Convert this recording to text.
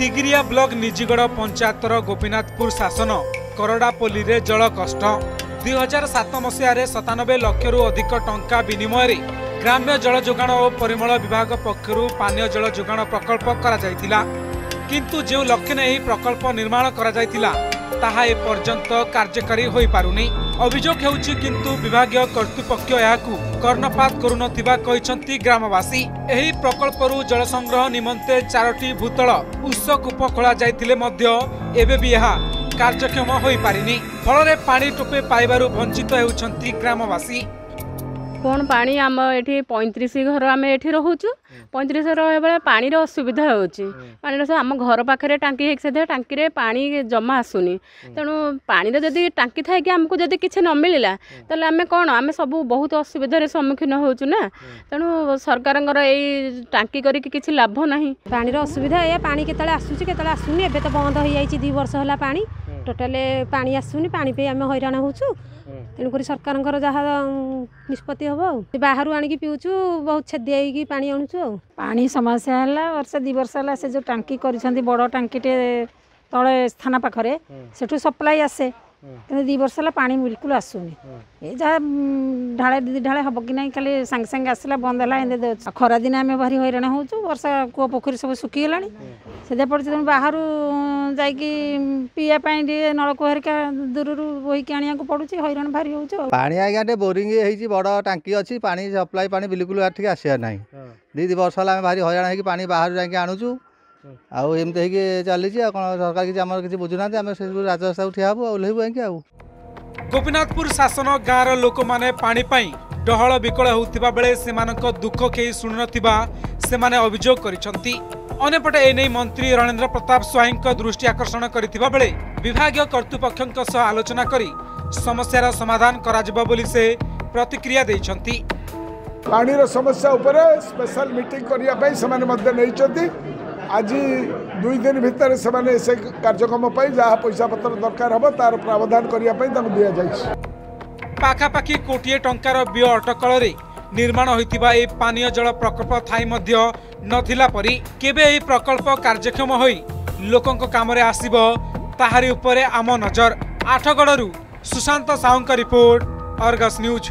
Tigiria block Nijigarh पंचायतर गोपीनाथपुर शासन करडापोली रे जल कष्ट 2007 मसीह 97 लाख अधिक टंका विनिमय ग्राम्य जल जोगाण और परिमल विभाग पक्षरू पानी जल जोगाण प्रकल्प करा किंतु जो लक्ष्य नहीं प्रकल्प निर्माण करा ताहा ए पर्यंत कार्यकारी हो पारुनी अभियोग होउछि किंतु विभागीय कर्तृपक्ष याकू कर्णपात करुनथिबा कहिसंती ग्रामवासी। एही प्रकल्परू जल संग्रह निमंते 4टी भूतल उत्सकूप खोला जाइतिले मध्य एबे भी यहा कार्यक्षम हो पारिनी फलरे पानी टोपे पाइबारू वंचित होउछंती ग्रामवासी। कौन पानी आम ये 35 घर आम ये रोचु 35 घर पानी असुविधा होम घर पाखे टांकी है टांकी रे पानी जमा आसुनी तेणु पानी जदि टांकी था कि आमको जदि किसी न मिलला तो आम कौन आम सब बहुत असुविधार सम्मुखीन होना तेणु सरकार टांकी करके लाभ ना पानी असुविधा या पानी के आसूनी एवं तो बंद हो जाए 2 वर्ष है पानी टोटाल पानी आसूनी पानी पे आम हैरान होचु तेणुक सरकार जहाँ निष्पत्ति हे बाहर आणिकी पीऊचु बहुत छेदी पानी आणुचु पानी समस्या है वर्ष 2 वर्ष है से जो टांकी कर बड़ टांकीटे तले थाना पाखे सेठू सप्लाई आसे 2 वर्ष है पानी बिल्कुल आसूनी जहाँ ढाले 2 ढाले हम कि ना खाली सांगे सांगे आसला बंद है खरा दिन आम भारी हैरान होचु वर्षा कूआ पोखरी सब सुखीगला से पड़े बाहर जाइकी पीवाई नलकूप हरिका दूर रू बोक आने को पड़ू हैरान भारी हो पानी आज्ञा बोरिंग होती बड़ टांकी अच्छी पानी सप्लाई पानी बिल्कुल आसार ना 2 वर्ष है भारी हैरान हो पानी बाहर जाकि आणुचु आमती है चली सरकार किसी बुझुना राजस्था को ठिया ओल्लू कहीं। गोपीनाथपुर शासन गाँव रोक मैंने पानीपाई डहल विकल होता बेले से दुख कहीं शुणु ना से अभियोग कर अनेपटे एने मंत्री रणेन्द्र प्रताप स्वाईं दृष्टि आकर्षण करथिबा बेले विभागीय कर्तृपक्षक सह आलोचना करी समस्यार समाधान कराजिबा बोली से प्रतिक्रिया दैछंती। पानीर समस्या उपरे स्पेशल मीटिंग करिया पई समान मध्य नैछंती आज 2 दिन भितर समान से कार्यक्रम पई जहा पैसा पत्र दरकार हबो तार प्रावधान करिया पई तम दिया जाय। पाखापाखी कोटिए टंकार बिय अटकल रे निर्माण होइतिबा ए पानीय जल प्रकल्प थाई मध्य नथिला परी केबे ए प्रकल्प कार्यक्षम होई लोकंक कामरे आसीबो ताहारी उपरे आम नजर। आठगड़रू सुशांत साहुंका रिपोर्ट अर्गस न्यूज।